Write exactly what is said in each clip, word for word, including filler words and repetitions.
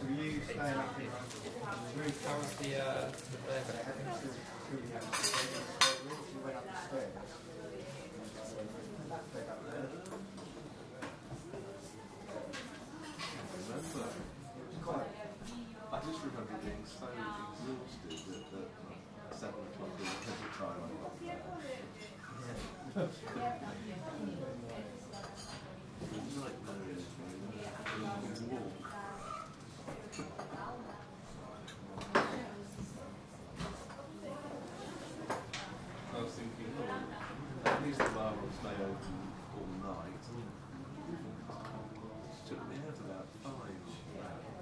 So you staying up here, you towards the uh, the bed, but it happened to you went up the stairs. You went up the stairs. That bed up there. I just remember being so exhausted that, that at seven o'clock we had to try on it. Yeah. I was thinking, oh, at least the bar will stay open all night. It took me out about five,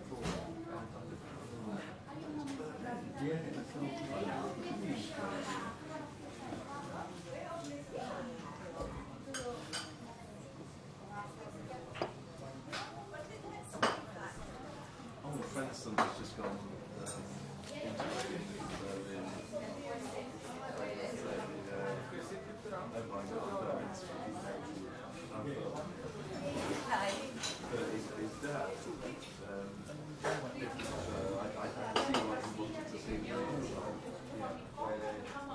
four. Yeah, oh, Francis has just gone uh, into Berlin. Oh my God, that's Hi. But his, his dad, um, I, I can't see why he wanted to see me. A lot of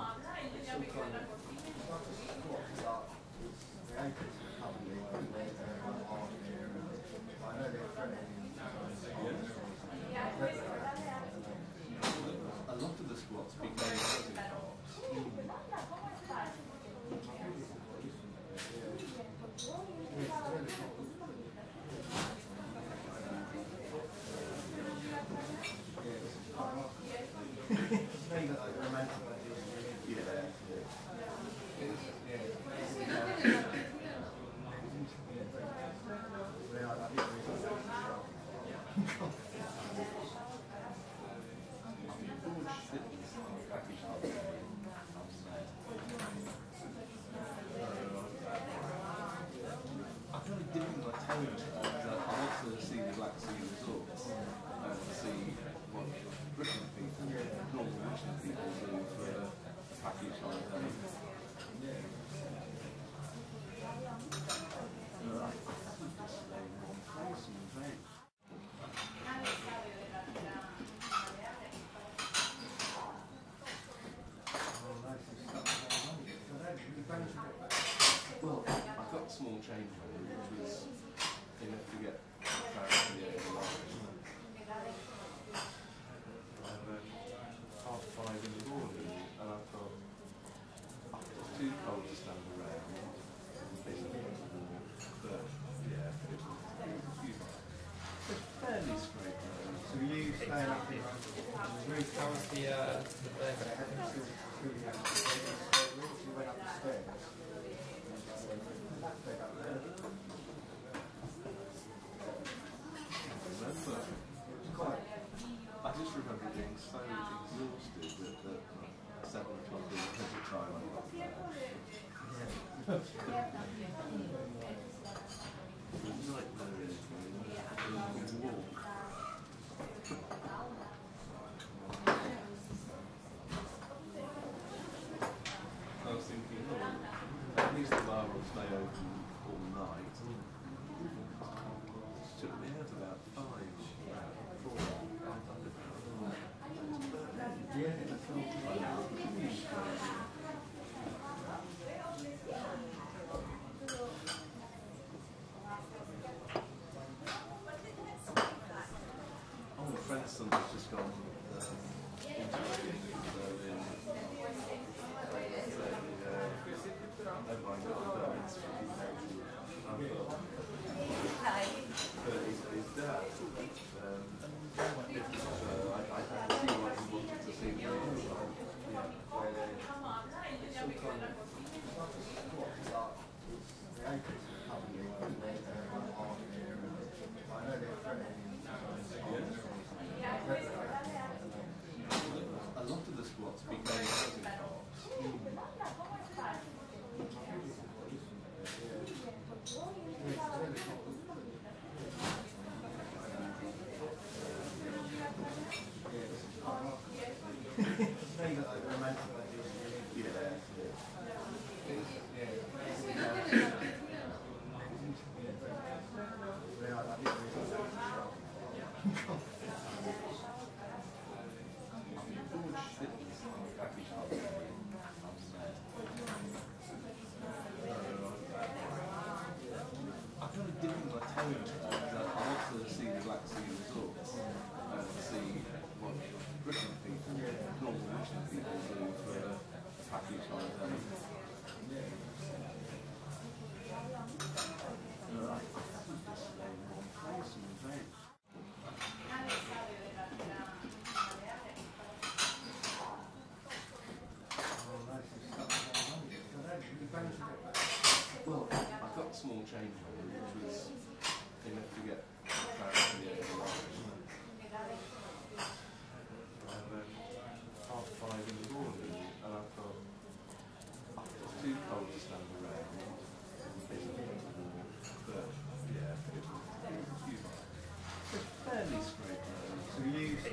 the squats became small change money, which was enough to get clarity over life. And then half five in the morning, and I thought, oh, it's too cold to stand around. But yeah, it was fairly straight. So you staying up here, you towards the uh, the bed, but it hadn't still really happened. You went up the stairs. I just remember being so exhausted that, that at seven o'clock we had to try on it. Yeah. I was thinking, oh, at least the bar will stay open all night. It took me out about five, four. Yeah, that's all. Oh, Francis has just gone uh, into Berlin. Oh my God, that's Hi. But his, his dad, um, it was, uh, I, I can't see why he wanted to see me. A lot of the squats became I I just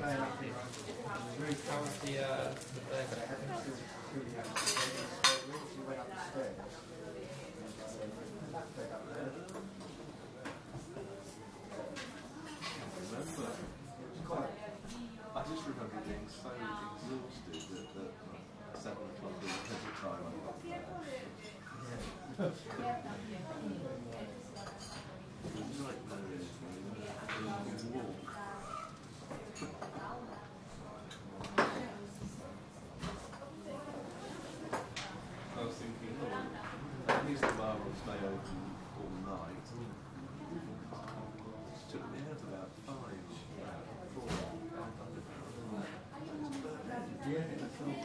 remember being so exhausted at the seven o'clock in the head of time I got there. The nightmare is when you walk. I was thinking, oh, at least the bar will stay open all night. It took me out about five, four. Yeah, that's all.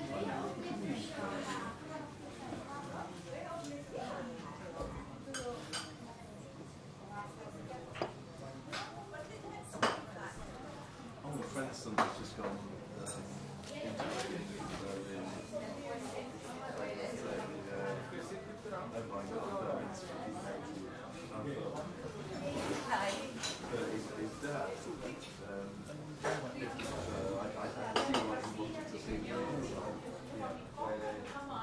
Oh, my friend's son has just gone uh, into uh, oh my God, it's but his, his dad, um, I, I can't see why he wanted to see me. A lot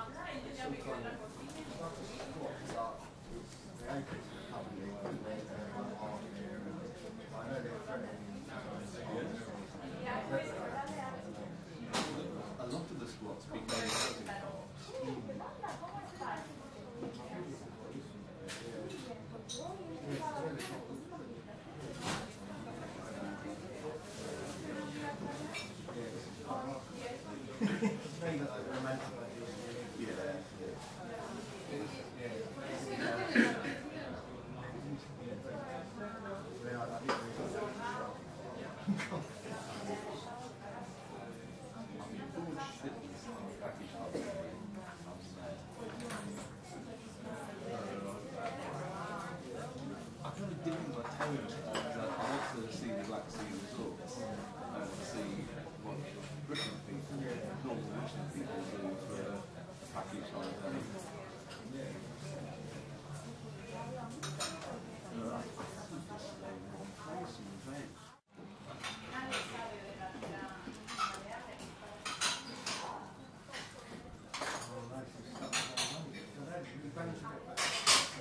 of the squats became housing parks.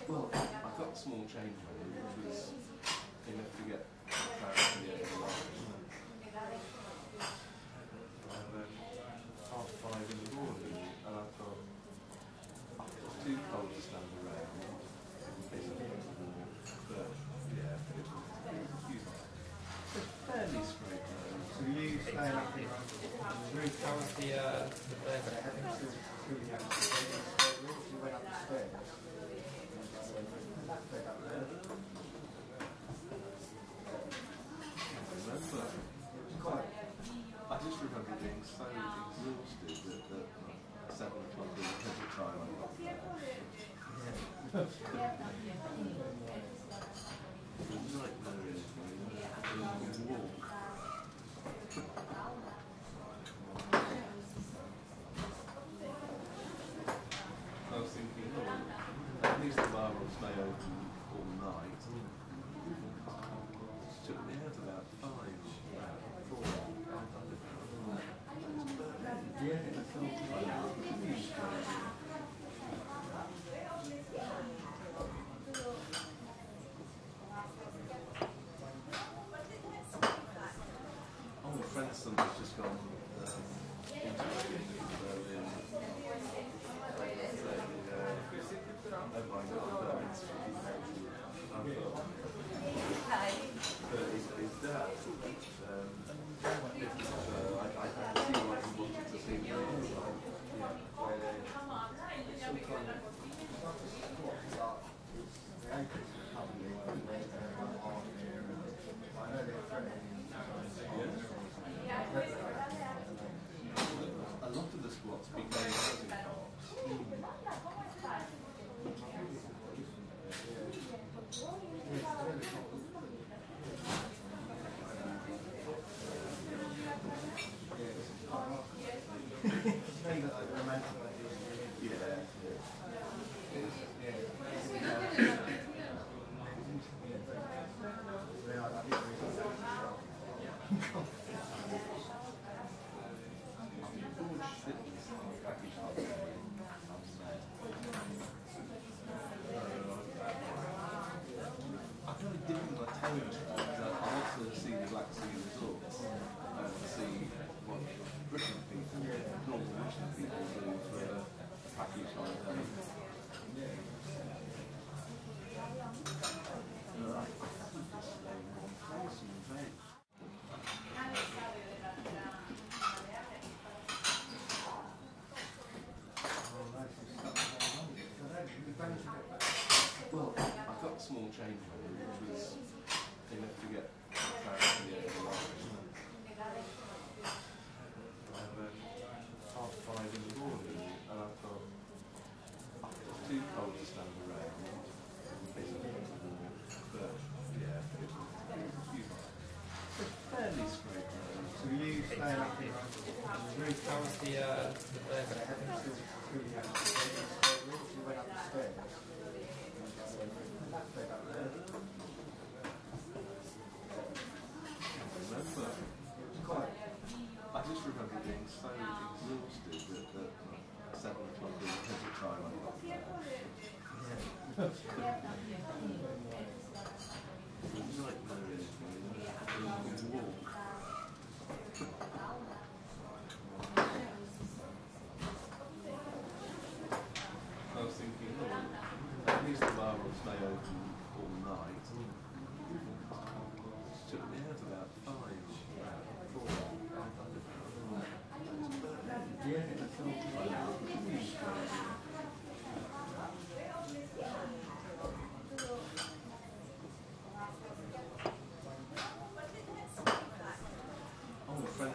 Well, I got small change money, which was enough to get back to the end of the life. And then half five in the morning, and I thought, oh, it's too cold to stand around. It's warm, but yeah, it was fairly straight. So you stay up here, roof comes the uh, the bed, but I haven't really had to stay in the spare room, so you went up the stairs. I just remember being so exhausted at the seven o'clock in the head of time I got there. The nightmare is when you walk. I was thinking, oh, at least the bar will stay open all night. It took me out about five, four, yeah, it's all oh, my friend's son has just gone um, into the um, so, uh, oh my God, it's but his, his dad, um, uh, I, I can't see why he wanted to see me. Yeah. A lot of the squats became housing parks. Yeah. fairly straightforward. So you stay up here. You close the uh, the bed. But it happens to be the stairs. You went up the stairs. That bed up there. Remember, it's quite. I just remember being so exhausted that at seven o'clock we had to try one. I was thinking, oh, at least the bar will stay open all night. It took me out about five, four. Yeah, that's all.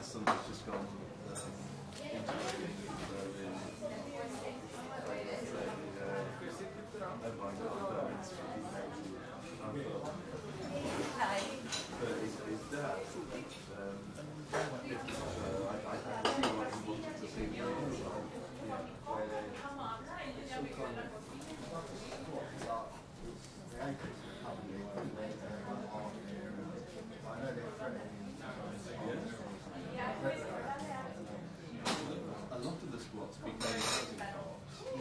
Something's just gone uh, into Berlin. But his, his dad, um, uh, I, I can see why he wanted to see the news on, where there's some kind of the anchors are coming in, they're on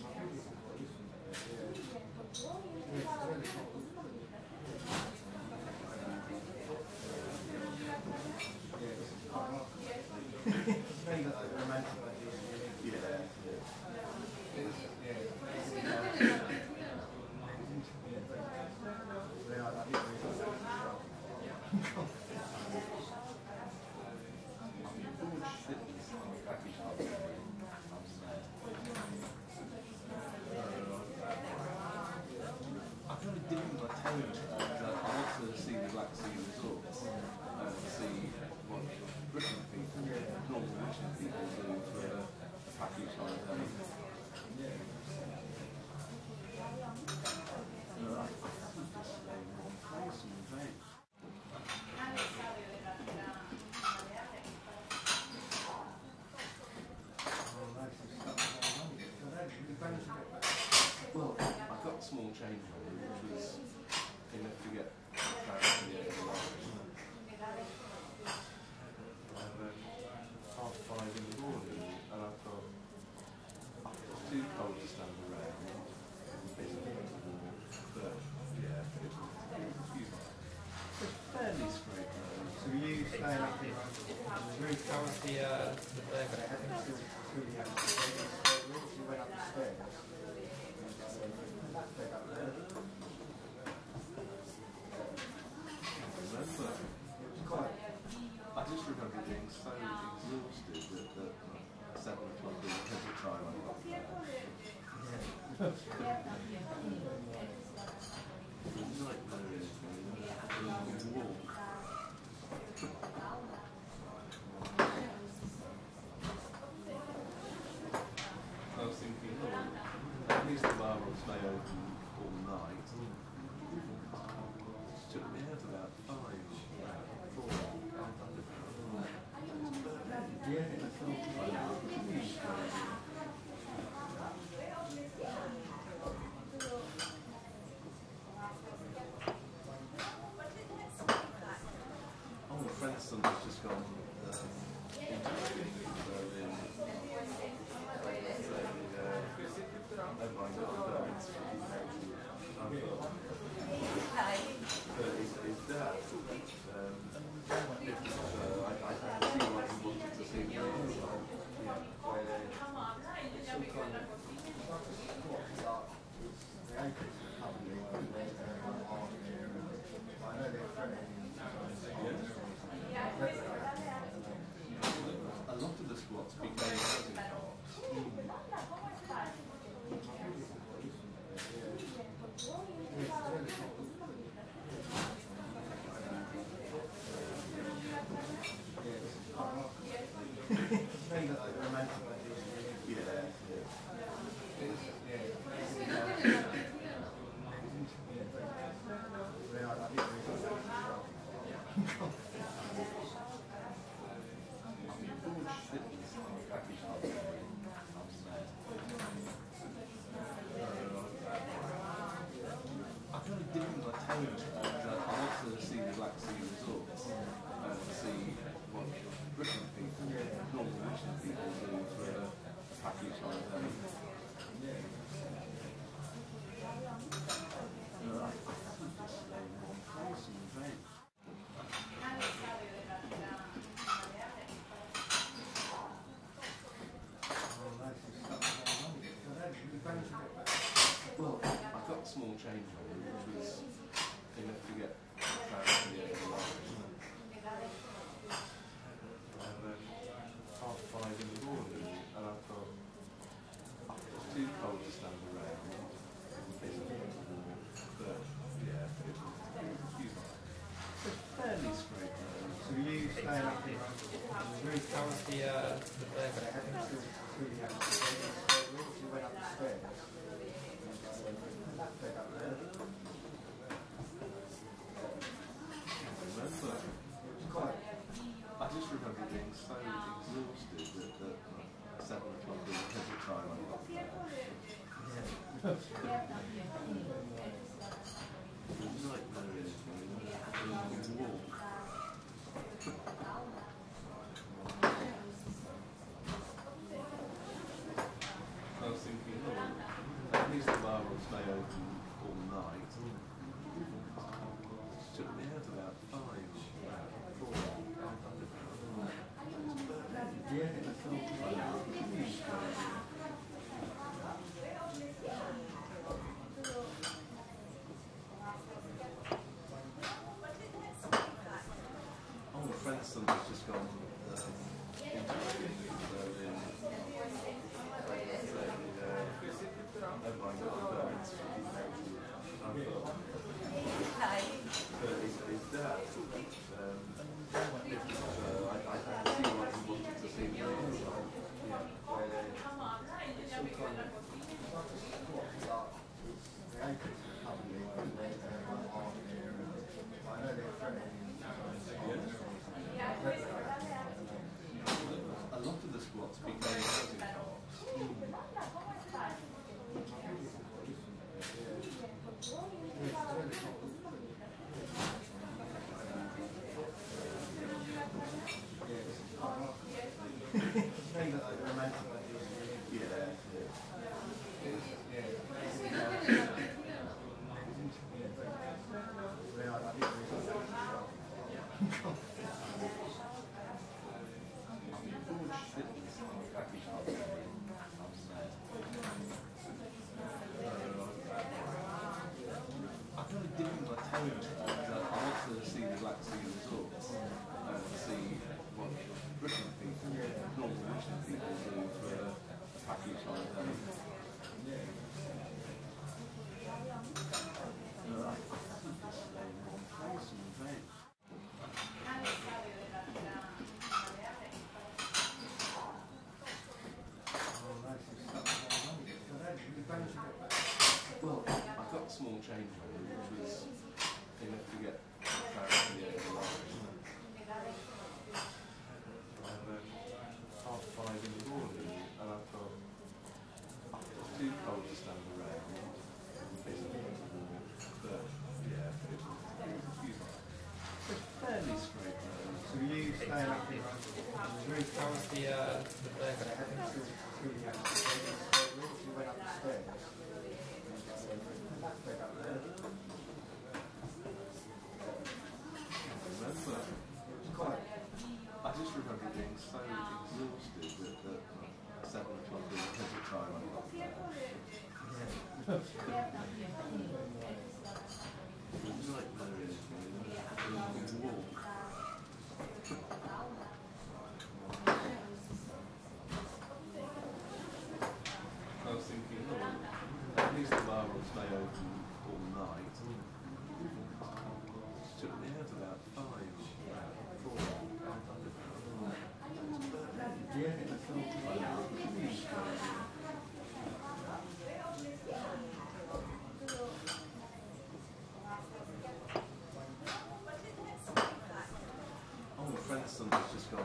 there. I know they're friendly. A lot of the squats became housing parks. Well, I got small change on it, which was enough to get back to the end of the line. I'm at half five in the morning, and I've got, I've got too cold to stand around. But, yeah, it was fairly straightforward. So you stay up here, that was the, uh, the bed, but it happened to be the stairs. You went up the stairs. I just remember being so exhausted that at seven o'clock we had to try one. Yeah. The nightmare is when you walk. I was thinking, oh, at least the bar will stay open all night. It took me out about five, four. Yeah, that's all. Oh, my friend's son has just gone um, into Berlin. So, uh, oh my God, it's but his, his dad, um, uh, I, I can see why he wanted to see the news on, where there's some kind of squats up, the anchors are coming in, they're on there, and I know they're friendly. A lot of the squats became housing parks. I I feel like different itineraries because I want to see the Black Sea resorts and see what British people, normal British people do for a package like that. Uh, I could just stay in one place and drink. Well, I got small change on it, which was enough to get back to the end of the life. And then half five in the morning, and I thought, oh, it's too cold to stand around. But yeah, it was, it was fairly straight. So you stay up here, you come to the uh, the bed, but I haven't seen really how much you went up the stairs. I just remember being so exhausted at seven o'clock in the every time I got there. The nightmare is going to walk. I was thinking, oh, at least the bar will stay open all night. It took me out about five, about four. Yeah, it felt like. Oh, my friend's son has just gone um, into Berlin. Hi. But his, his dad, um, uh, I, I can see what he wanted to see me inside. Yeah. Uh, I know they're threatening. A lot of the squats became housing cops. Well, I got small change on it, which was enough to get back to the end of the life. And then half five in the morning, and I thought, oh, it's too cold to stand around. But yeah, it was, it was fairly straight. So you stay up here, you come to the uh, the bed, but I haven't seen really how much you went up the stairs. I just remember being so exhausted at seven o'clock in the every time I got there. The nightmare is going to walk. I was thinking, oh, at least the bar will stay open all night. somebody's just gone uh,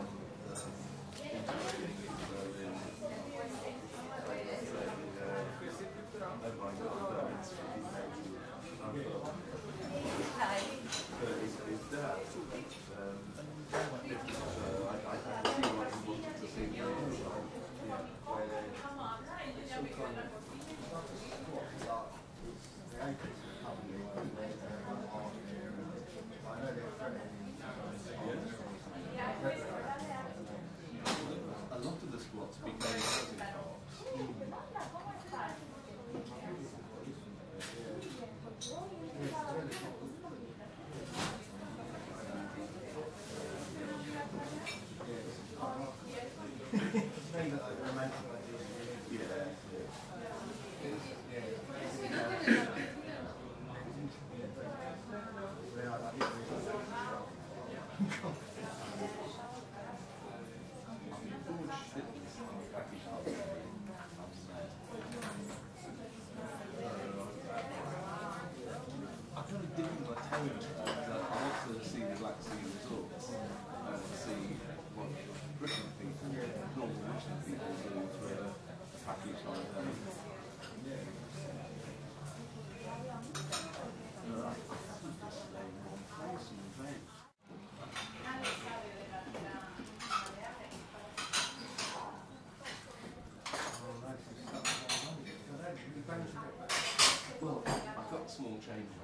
small change, which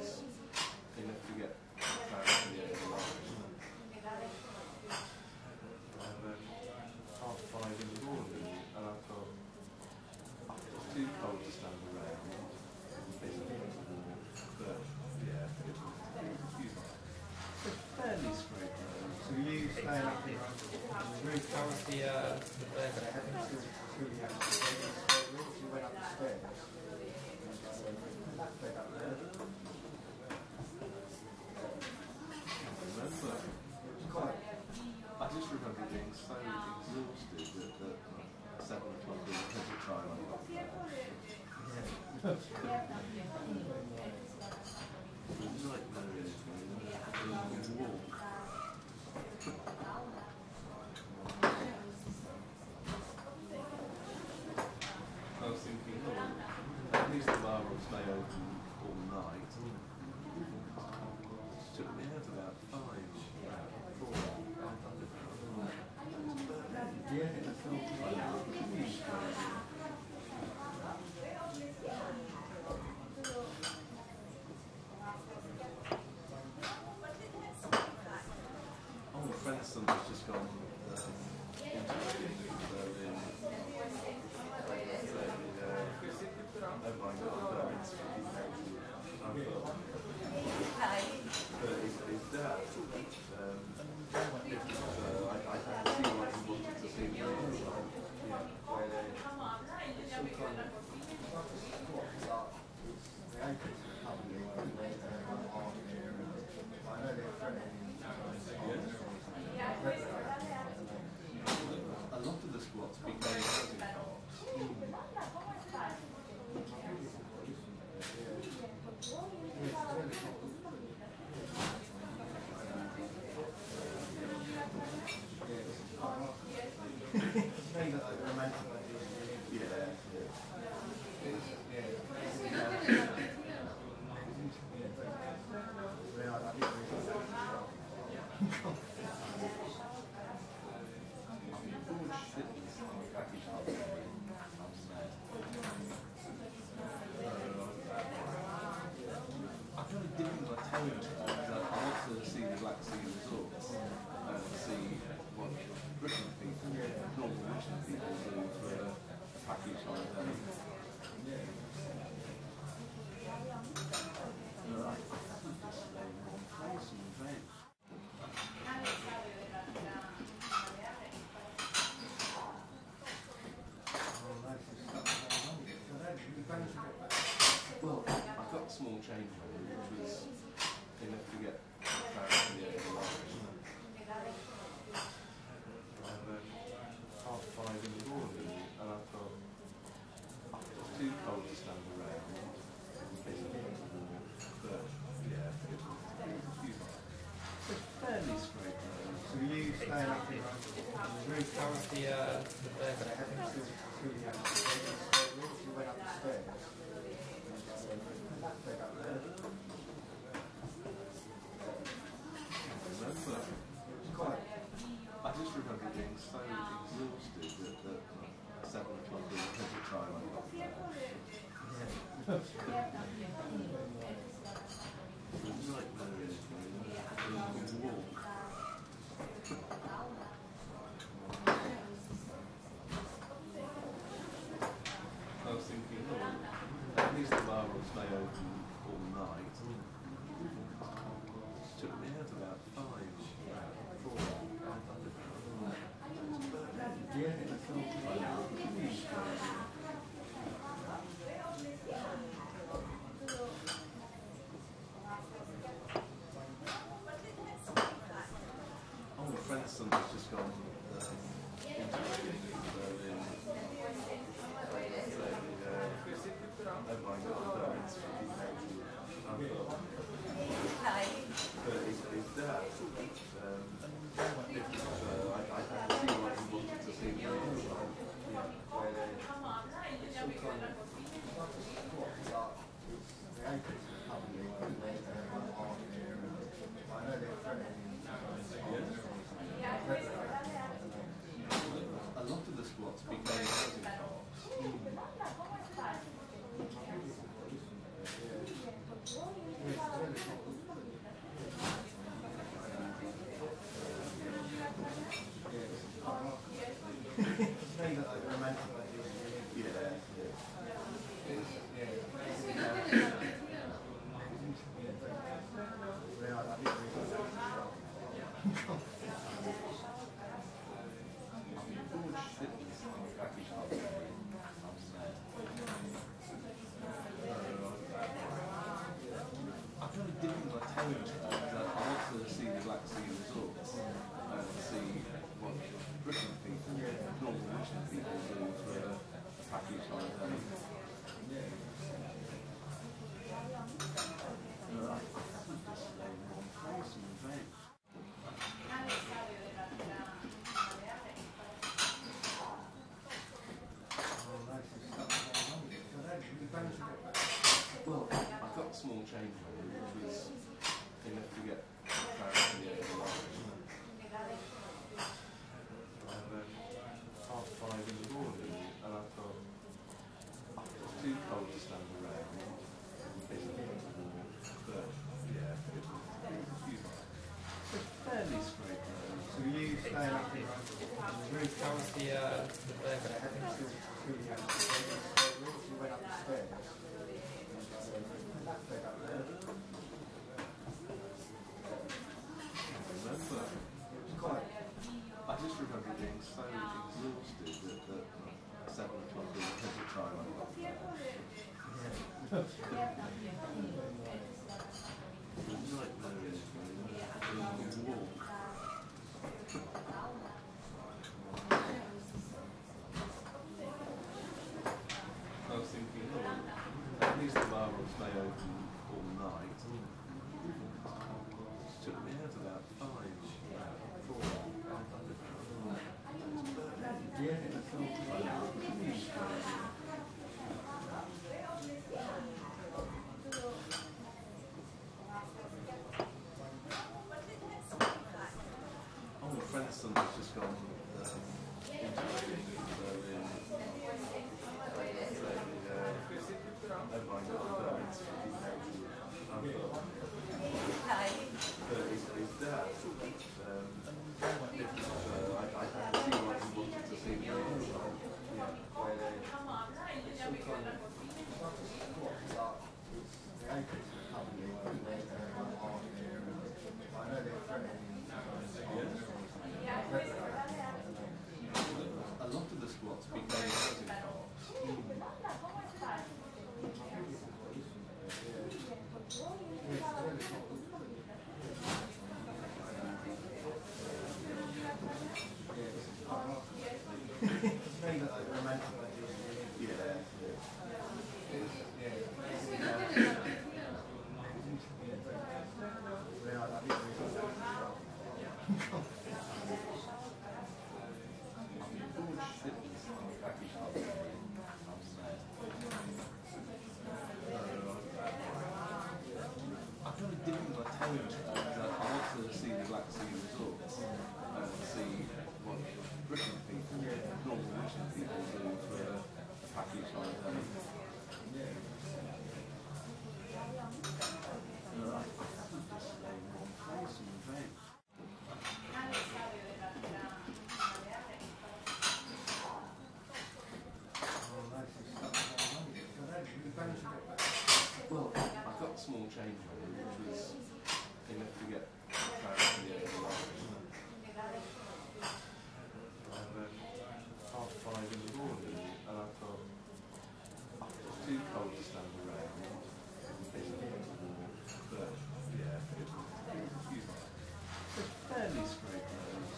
was enough to get back to the end of the life. I've um, half five in the morning, and I've got it's too cold to stand around. It's busy, but yeah, it's fairly straight. So you stay up here, move towards the uh, the bed, but I haven't truly had to stay in the spare room, so you went up the stairs. I just remember being so exhausted at seven o'clock in the present time I got there. The nightmare is being in a walk. I was thinking, oh, at least the bar will stay open all night. It took me out about five. Yeah, it felt like that. Oh, my friend's son has just gone uh, into Berlin. Berlin. So, uh, oh my God, uh, it's but his, his dad, um, his, uh, I, I can't see why he wanted to see me as well. Yeah, where they some kind of a lot of the squats became small change, which was enough to get back to the end of the life. I've um, half five in the morning, and I've got it's too cold to stand around. It's busy, but yeah, it's fairly straight. So you I just remember being so exhausted at the seven o'clock in the time I got there. The nightmare is going on a walk. I was thinking, oh, at least the bar will stay open all night. It took me out about five, four, five. Yeah, it's all right. Oh, my friend's son has just gone I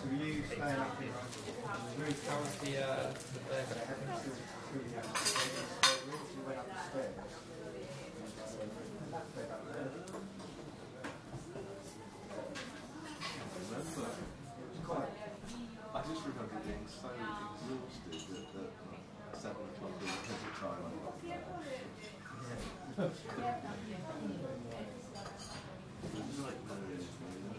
So you stay up here, right? Move towards the uh, the bed, but it happens to be down the stairs. You went up the stairs. I just remember being so exhausted at the seven o'clock in the time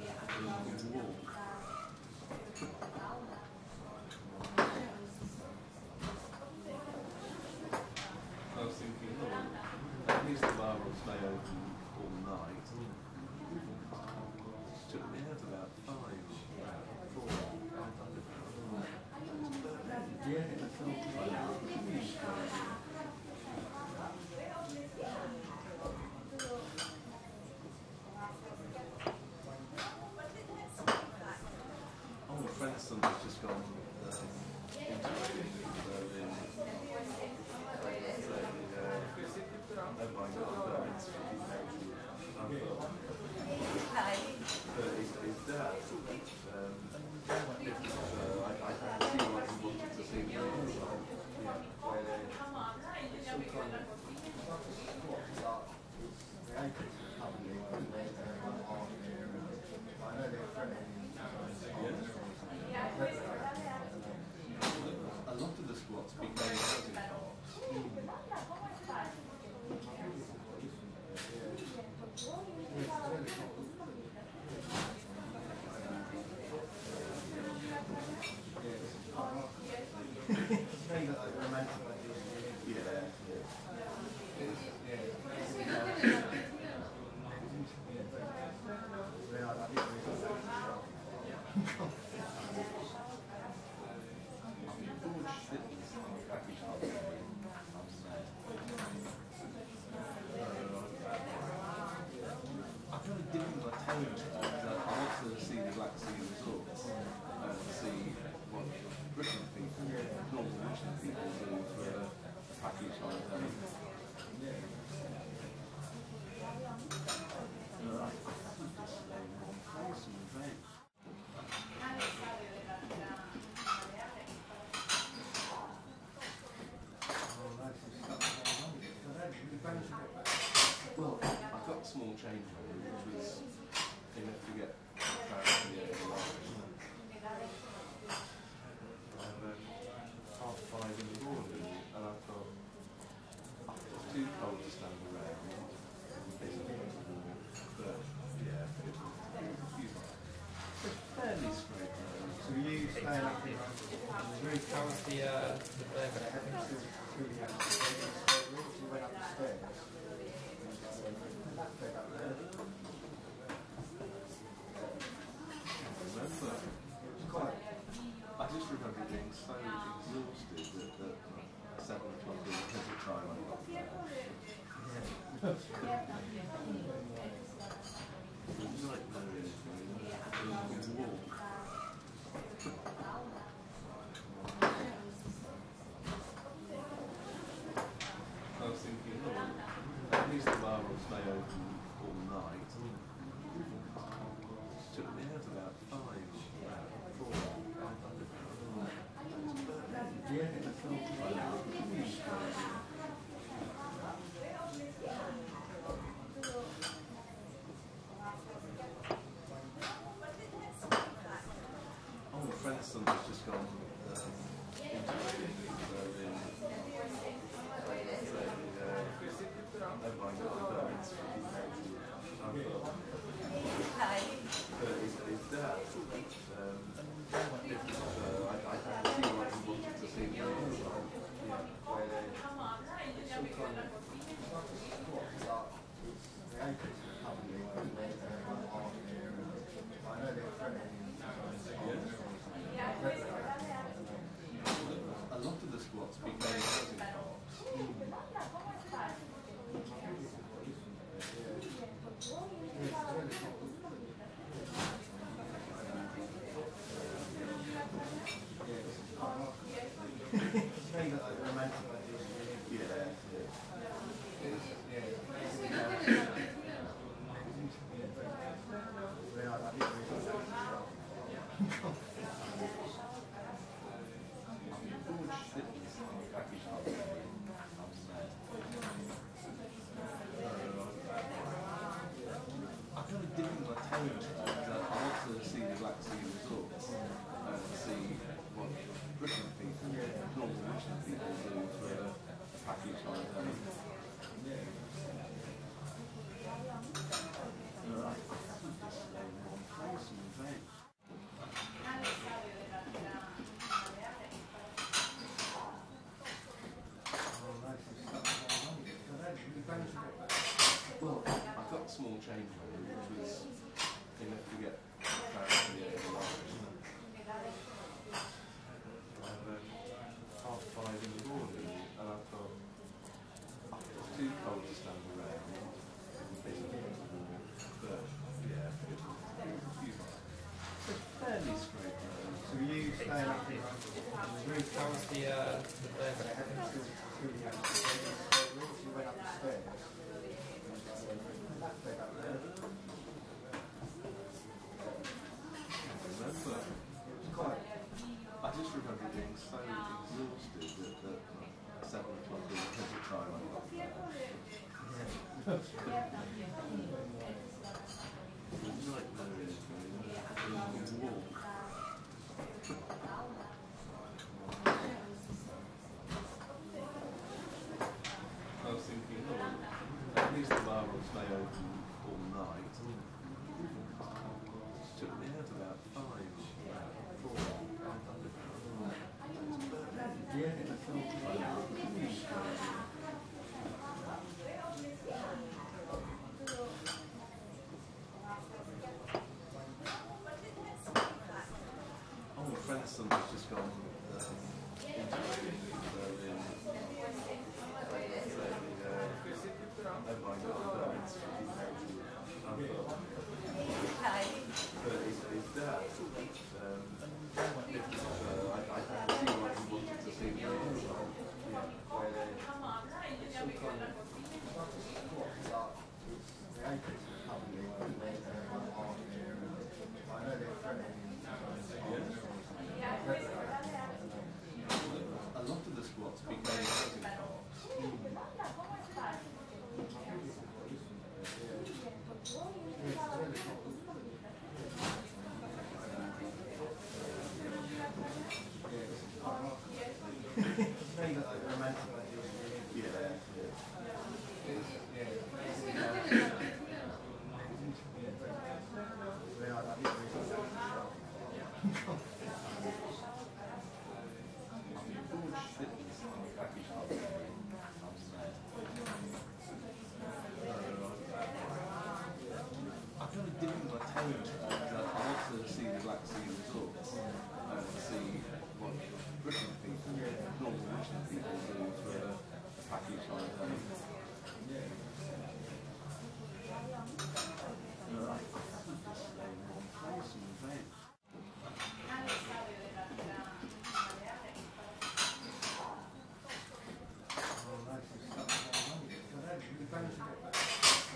I got there. friendly screw. So we use that roof covers the uh the bed. But it happens to really have to go you went up the stairs. I just remember being so exhausted at the seven o'clock in the middle time I got I was thinking, oh, at least the bar will stay open all night. It took me out about five, four, five hundred pounds. Yeah, oh, a friend of some has just gone um, into Berlin. So, uh, oh my God, that's really helpful. But his, his dad, um, uh, I, I can see why he wanted to see me as well. Where they some kind of created company where they're hard here. I know they're threatening a lot of the squats became housing parks.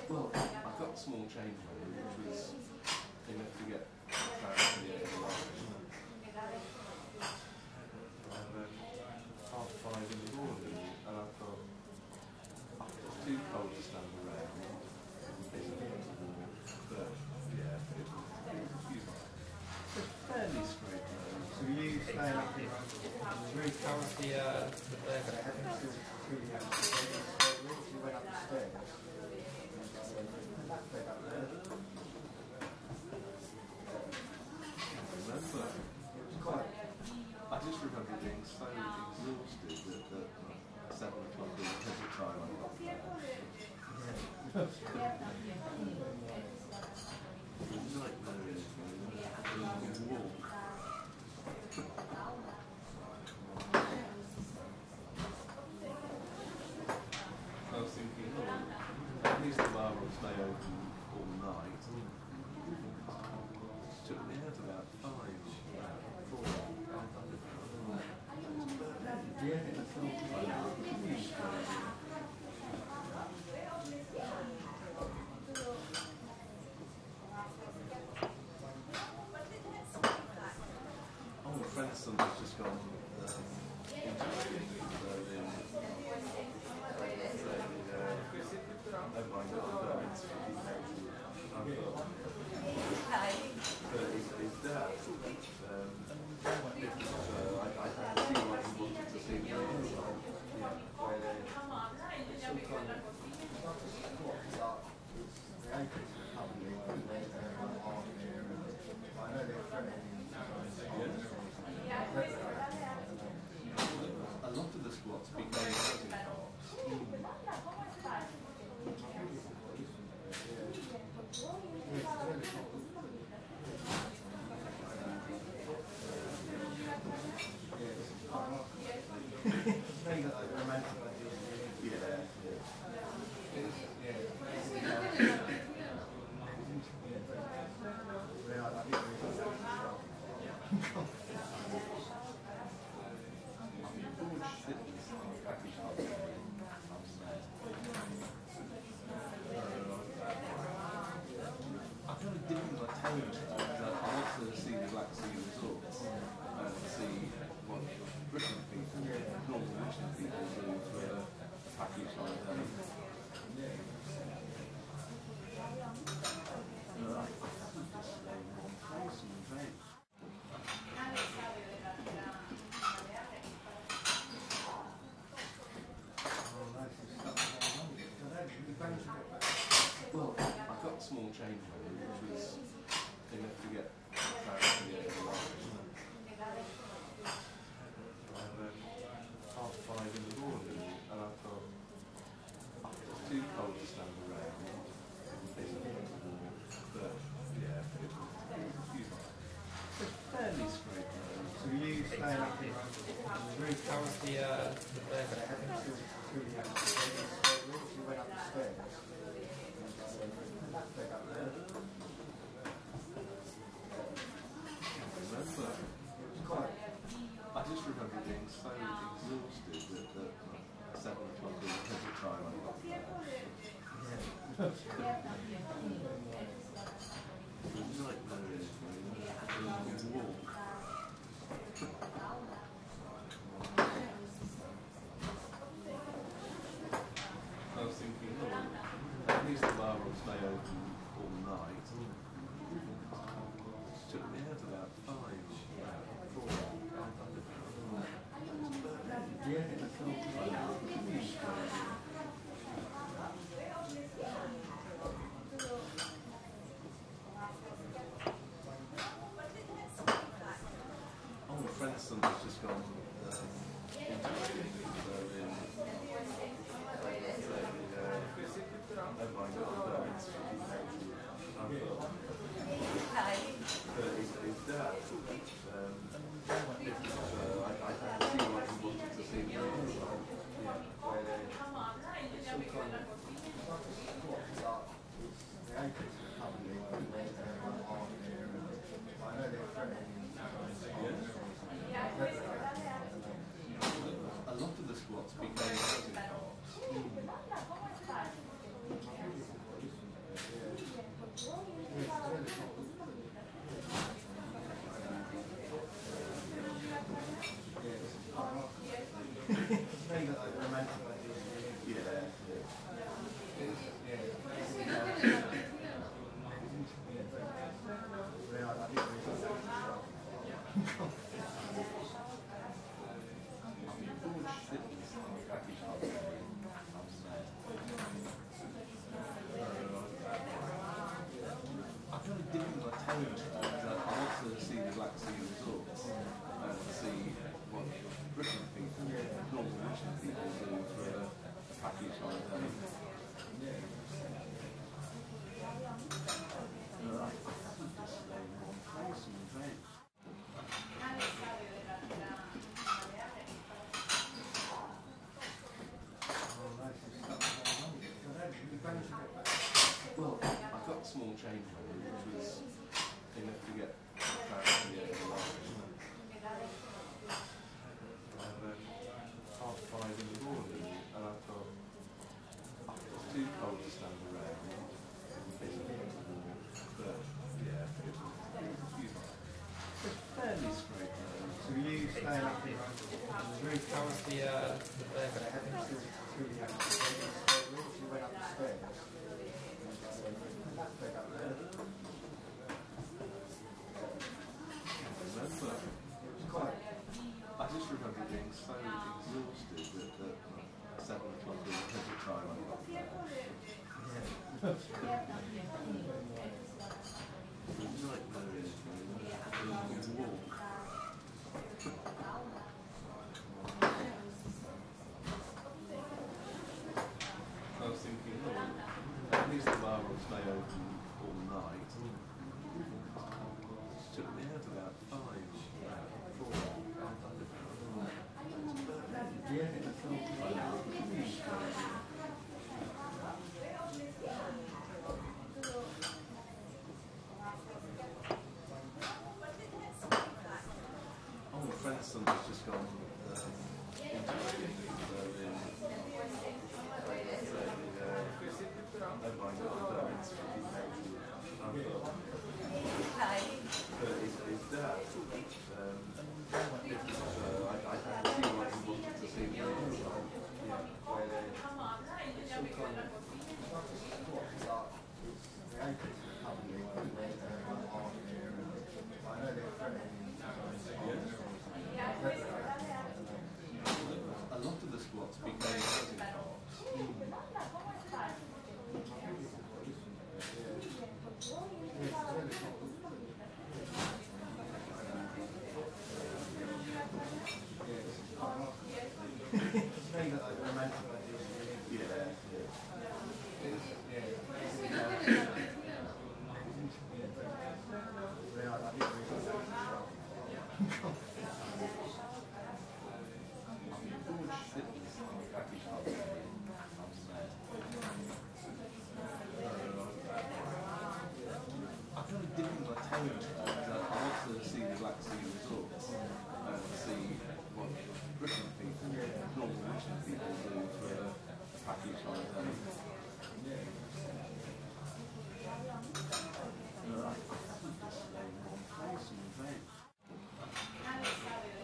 Well, I got small change money, which was enough to get clarity at the last minute. Half five in the morning, and I've got, I've got too cold to stand around. But yeah, it's fairly screwed. So we use that roof covers the uh, the bed, but it happens to really have to go to the roof. You went up the stairs. I just remember being so exhausted at the seven o'clock in the middle time I got I was thinking, oh, at least the bar will stay open all night. It took me out about five, four, five hundred pounds. Yeah, that's all. Oh, a friend of some has just gone um, into Berlin. So, uh, oh my God, that's really helpful. But his, his dad, um, uh, I, I can see why he wanted to see me as well. Where they're some kind of squats are created company where they're hard here. I know they're threatening yeah. A lot of the squats became housing parks. Yeah. How was the uh, the bed? I had two two rooms. We went upstairs. I just remember being so exhausted at the seven o'clock in the time I got there. The nightmare is when you walk. I was thinking, oh, at least the bar will stay open all night. It took me out about five or about four. Yeah, oh, my friend's son has just gone um, in. Oh my God, that's but his, his dad, um, uh, I, I can see what he wanted to see. Yeah. Come on, a lot of the squats became housing parks. Small change money, which was enough to get back to the end of the life. And then half five in the morning, and I thought, oh, it's too cold to stand around. But yeah, it was, it was fairly straight. So you stayed up here, right? How was the uh, the bed? I had to through the house. You went up the stairs. I just remember being so exhausted at the seven o'clock in the time I got there. The nightmare is when you walk. I was thinking, oh, at least the bar will stay open all night. It took me out about five or about four. Yeah, oh, my friend's son has just gone um, in uh, oh my God, that's but his, his dad, um, I, I can see what he wanted to see. Yeah. Come on, a lot of the squats became housing parks. Yeah. to see the Black Sea resorts and see what Britain people, Northern British people do for a package like that. Well,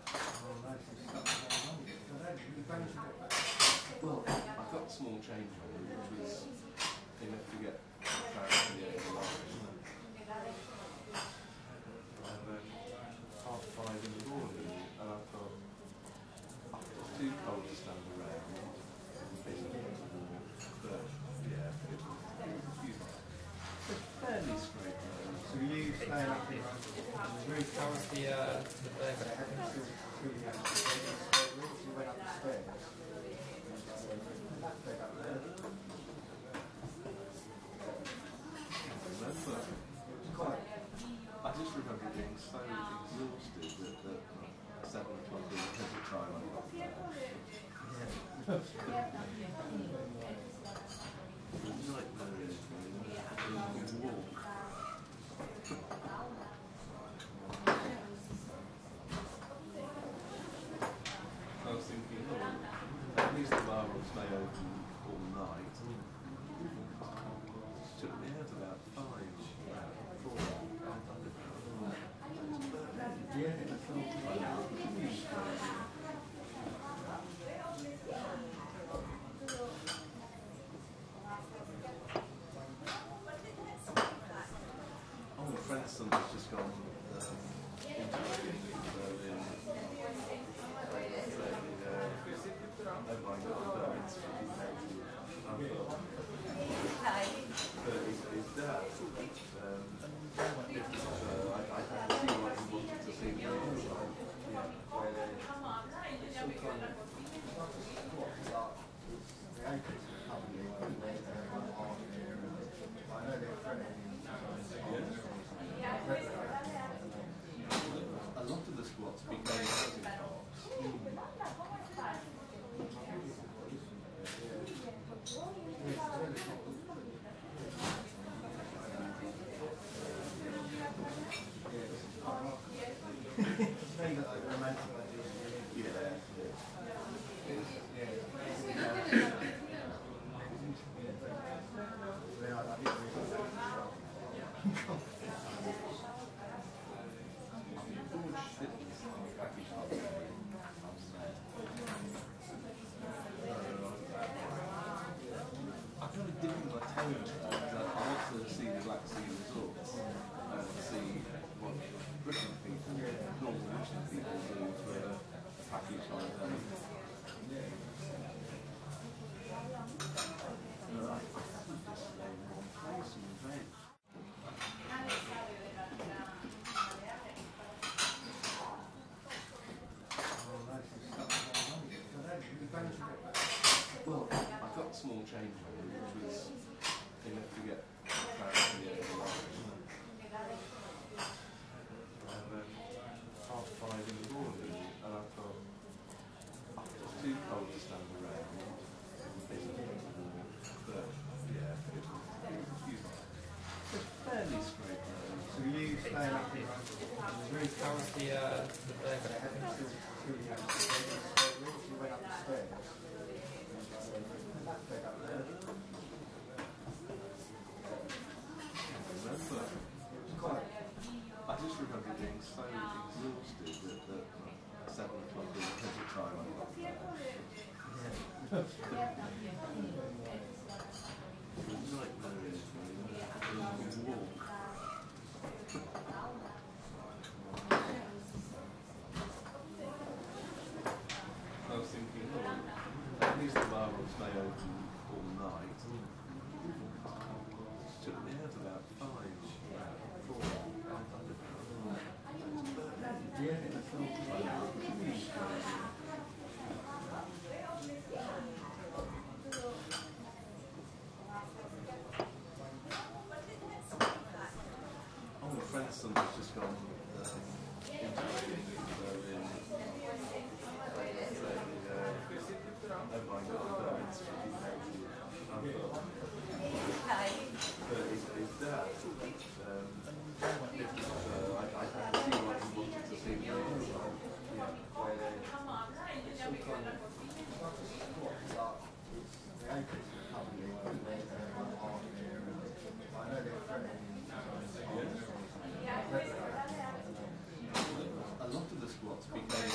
I got small change on it, which was enough to get back to the end of the life. And then half five in the morning, and I thought, it's too cold to stand around and think, but yeah, it was, it was beautiful. It's a fairly straight road. So you stay up here, the roof was the, uh, the burger. You went up the stairs. I just remember being so exhausted at the uh, seven o'clock in the head of time I got there. The nightmare is when you walk. I was thinking, oh, at least the bar will stay open all night. It took me out about five, about four. Yeah, that's all. Oh, my friend's son has just gone um, into Berlin. Oh my God, Berlin's but his, his dad, um, I, I can't see why he wanted to see me outside. Yeah. Yeah. A lot of the squats became housing parks. Mm. Well, I got small change on it, which was enough to get back to the end of the life. And then half five in the morning, and I thought, oh, it's too cold to stand around and think, but yeah, it was, it was beautiful. It's a fairly straight road. So you stay up here, the roof was the, uh, the burger. You went up the stairs. I just remember being so exhausted at the seven o'clock in the head of time I got there. The nightmare is when you walk. I was thinking, oh, at least the bar will stay open all night. It took me out about five, about four. Yeah, that's all. Oh, my friend's son has just gone um, into Berlin. Oh my God, that's really amazing. But it's A lot of the squats became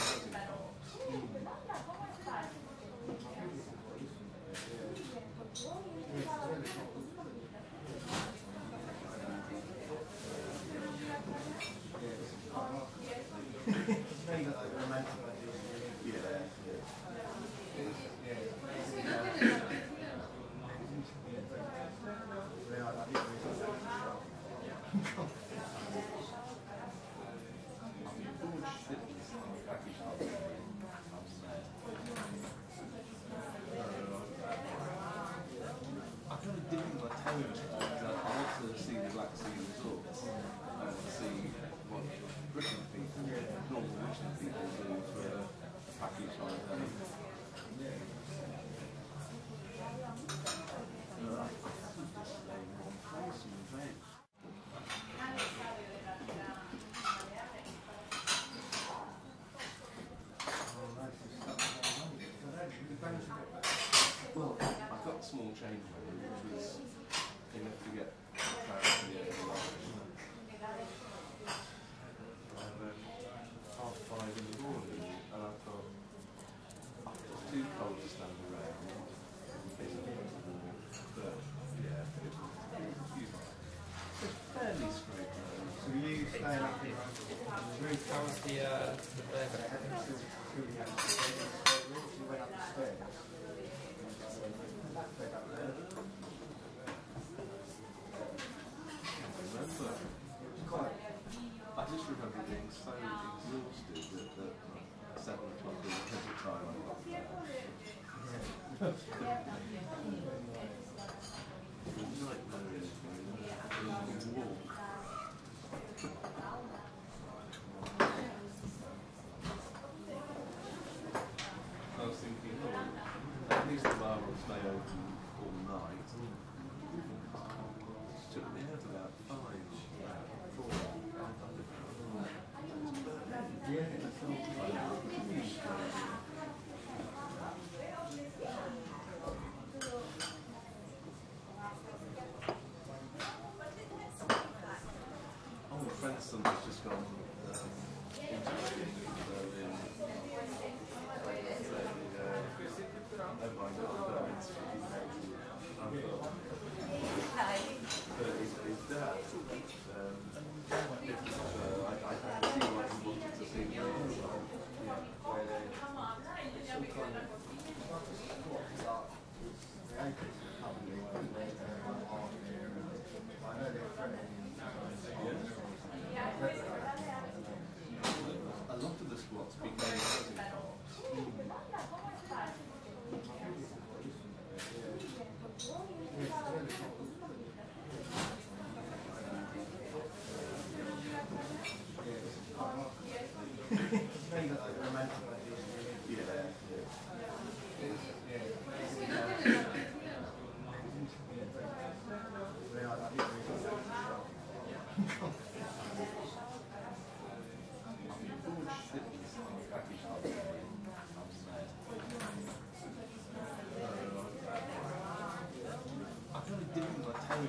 I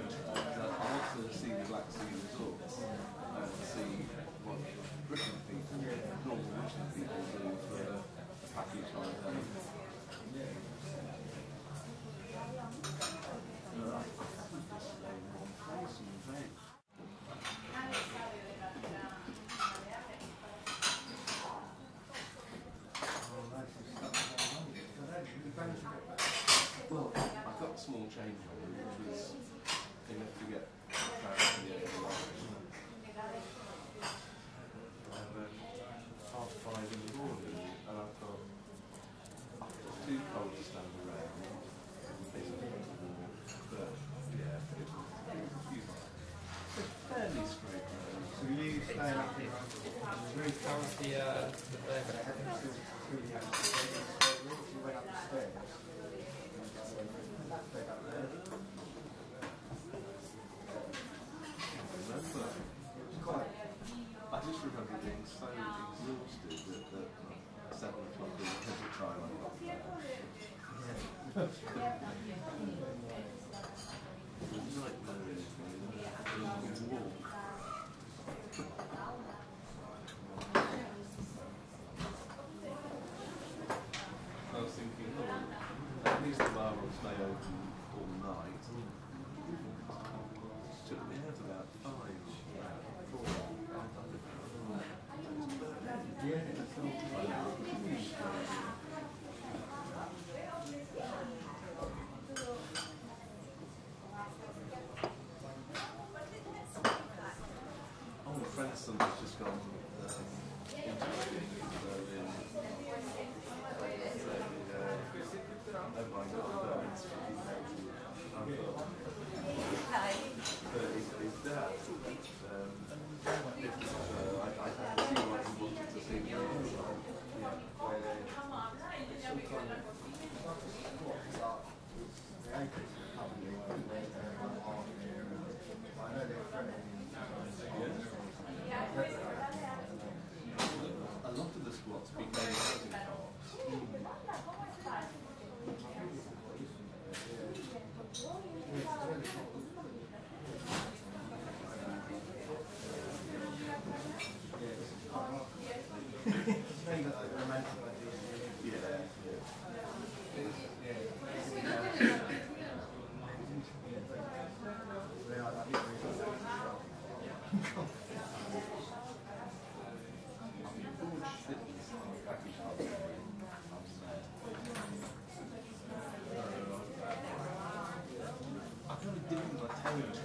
somebody's just gone um, into the fingers, so in, so, uh, oh my God, it's fucking crazy. But his, his dad, um, uh, I, I can see why he wanted to see me all the time. Where sometimes, I know they're friendly. A lot of the squats became housing parks. I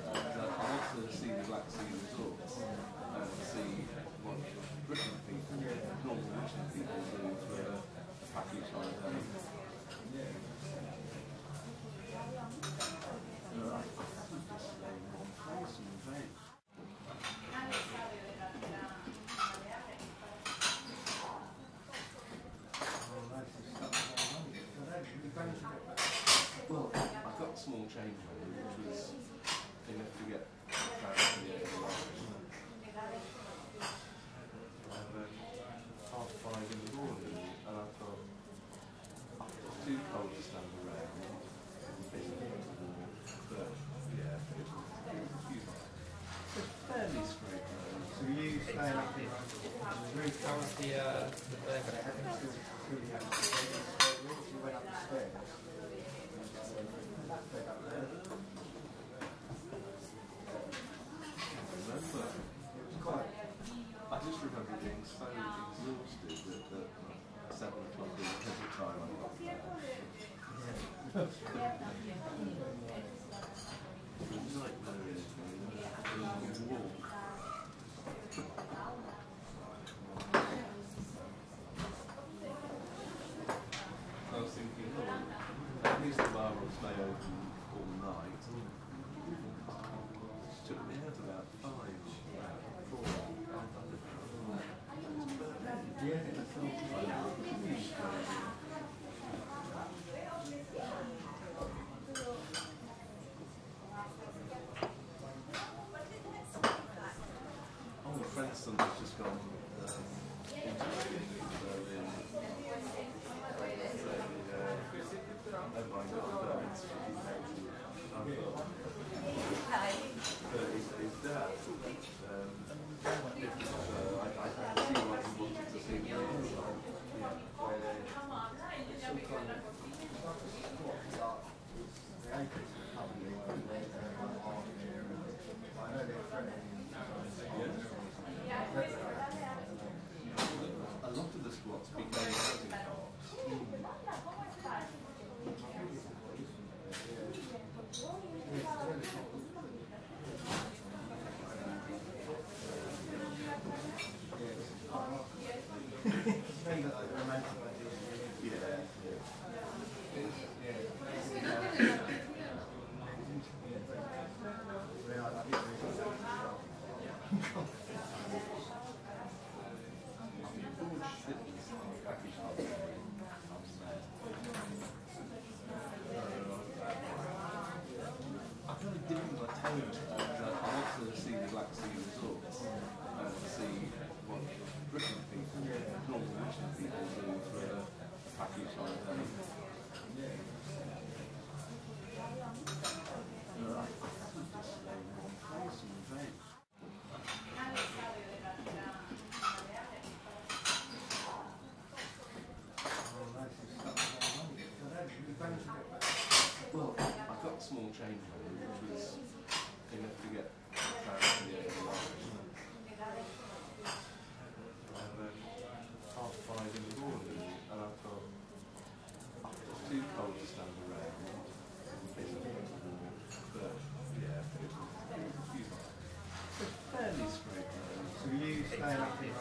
do stay active.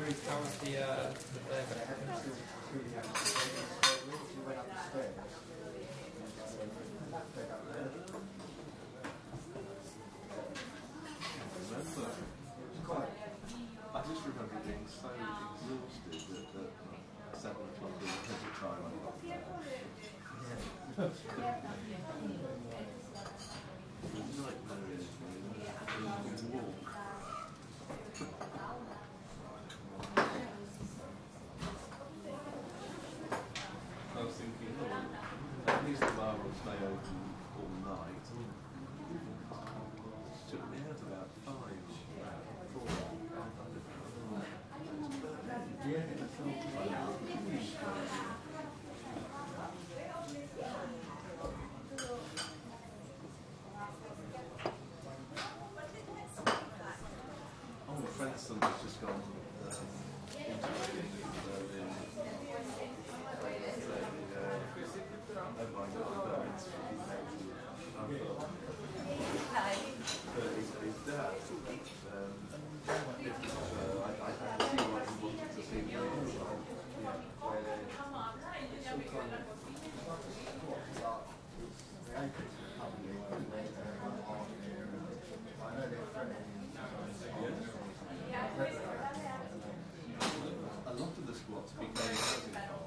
Very currently, uh, the day that happened to really happen, we went up the stairs. Back up there. It's quite, I just remember being so exhausted at the seven o'clock in the head of time I got there. The nightmare is when you walk. I was thinking, oh, at least the bar will stay open all night. It took me out about five, four, yeah, oh, my friend's son has just gone um, into Berlin. Oh my God, it's but his, his dad, um, uh, I, I can see why he wanted to see me inside, where a lot of the squats became housing parks.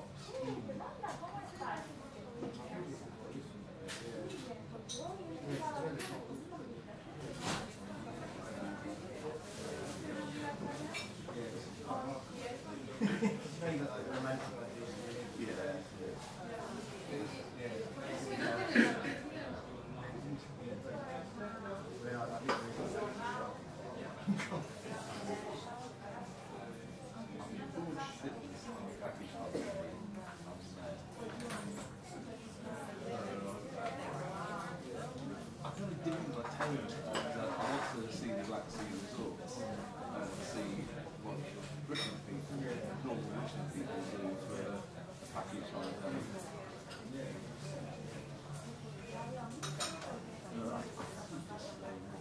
Right.